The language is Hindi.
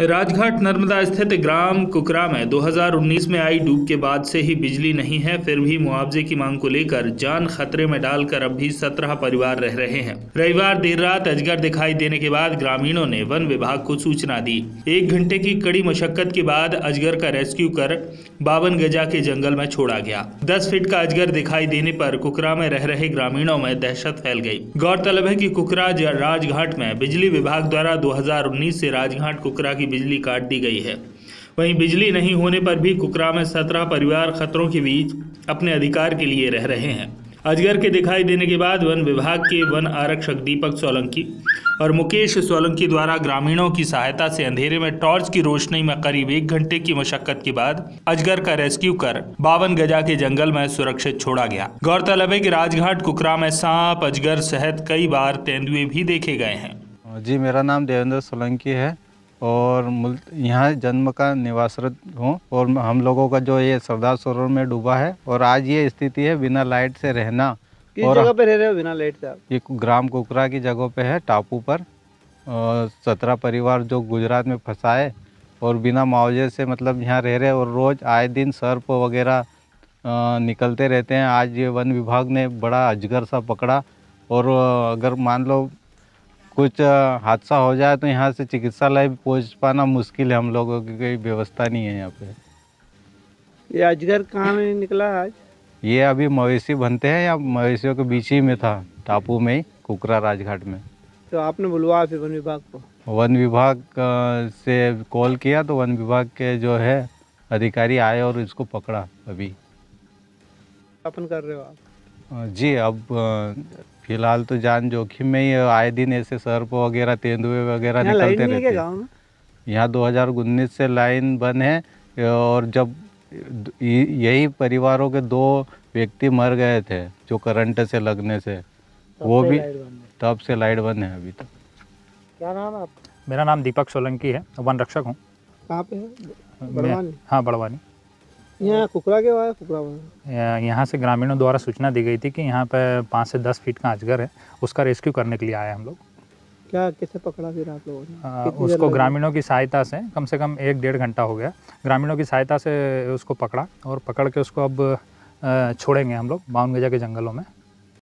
राजघाट नर्मदा स्थित ग्राम कुकरा में 2019 में आई डूब के बाद से ही बिजली नहीं है, फिर भी मुआवजे की मांग को लेकर जान खतरे में डालकर अब भी 17 परिवार रह रहे हैं। रविवार देर रात अजगर दिखाई देने के बाद ग्रामीणों ने वन विभाग को सूचना दी। 1 घंटे की कड़ी मशक्कत के बाद अजगर का रेस्क्यू कर बावनगजा के जंगल में छोड़ा गया। 10 फीट का अजगर दिखाई देने पर कुकरा में रह रहे ग्रामीणों में दहशत फैल गई। गौरतलब है कि कुकरा राजघाट में बिजली विभाग द्वारा 2019 से राजघाट कुकरा की बिजली काट दी गई है। वहीं बिजली नहीं होने पर भी कुकरा में 17 परिवार खतरों के बीच अपने अधिकार के लिए रह रहे हैं। अजगर के दिखाई देने के बाद वन विभाग के वन आरक्षक दीपक सोलंकी और मुकेश सोलंकी द्वारा ग्रामीणों की सहायता से अंधेरे में टॉर्च की रोशनी में करीब 1 घंटे की मशक्कत के बाद अजगर का रेस्क्यू कर 52 गजा के जंगल में सुरक्षित छोड़ा गया। गौरतलब है कि राजघाट कुकरा में सांप, अजगर सहित कई बार तेंदुए भी देखे गए हैं। जी, मेरा नाम देवेंद्र सोलंकी है और यहाँ जन्म का निवासरत हूँ और हम लोगों का जो ये सरदार सरोवर में डूबा है और आज ये स्थिति है बिना लाइट से रहना। किस जगह पे रह रहे हो बिना लाइट से आप? ये ग्राम कुकरा की जगह पे है, टापू पर। 17 परिवार जो गुजरात में फंसाए और बिना मुआवजे से मतलब यहाँ रह रहे और रोज़ आए दिन सर्प वगैरह निकलते रहते हैं। आज ये वन विभाग ने बड़ा अजगर सा पकड़ा और अगर मान लो कुछ हादसा हो जाए तो यहाँ से चिकित्सालय पहुँच पाना मुश्किल है, हम लोगों की कोई व्यवस्था नहीं है यहाँ पे। ये अजगर कहाँ में निकला आज? ये अभी मवेशी बनते हैं या मवेशियों के बीच ही में था, टापू में ही, कुकरा राजघाट में। तो आपने बुलवाया फिर वन विभाग को? वन विभाग से कॉल किया तो वन विभाग के जो है अधिकारी आए और इसको पकड़ा। अभी अपन कर रहे हो आप? जी, अब फिलहाल तो जान जोखिम में ही, आए दिन ऐसे सर्प वगैरह तेंदुए वगैरह निकलते रहते हैं। यहाँ 2019 से लाइन बंद है और जब यही परिवारों के 2 व्यक्ति मर गए थे जो करंट से लगने से, वो भी तब से लाइट बंद है अभी तक। क्या नाम है आपका? मेरा नाम दीपक सोलंकी है, वन रक्षक हूँ। कहाँ पे है? बड़वानी। हाँ, बड़वानी। यहाँ कुकरा के बाद कुकरा यहाँ से ग्रामीणों द्वारा सूचना दी गई थी कि यहाँ पे 5 से 10 फीट का अजगर है, उसका रेस्क्यू करने के लिए आए हम लोग। क्या कैसे पकड़ा फिर आप लोगों ने? उसको ग्रामीणों की सहायता से कम से कम 1-1.5 घंटा हो गया, ग्रामीणों की सहायता से उसको पकड़ा और पकड़ के उसको अब छोड़ेंगे हम लोग 52 गजा के जंगलों में।